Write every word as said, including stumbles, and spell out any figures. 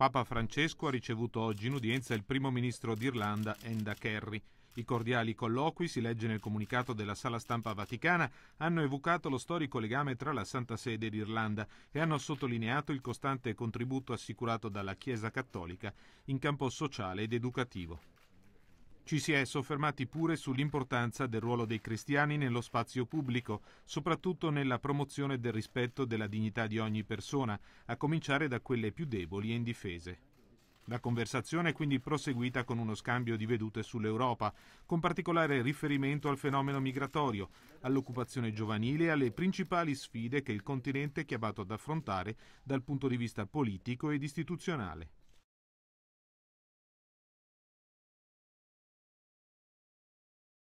Papa Francesco ha ricevuto oggi in udienza il primo ministro d'Irlanda, Enda Kenny. I cordiali colloqui, si legge nel comunicato della Sala Stampa Vaticana, hanno evocato lo storico legame tra la Santa Sede ed Irlanda e hanno sottolineato il costante contributo assicurato dalla Chiesa Cattolica in campo sociale ed educativo. Ci si è soffermati pure sull'importanza del ruolo dei cristiani nello spazio pubblico, soprattutto nella promozione del rispetto della dignità di ogni persona, a cominciare da quelle più deboli e indifese. La conversazione è quindi proseguita con uno scambio di vedute sull'Europa, con particolare riferimento al fenomeno migratorio, all'occupazione giovanile e alle principali sfide che il continente è chiamato ad affrontare dal punto di vista politico ed istituzionale.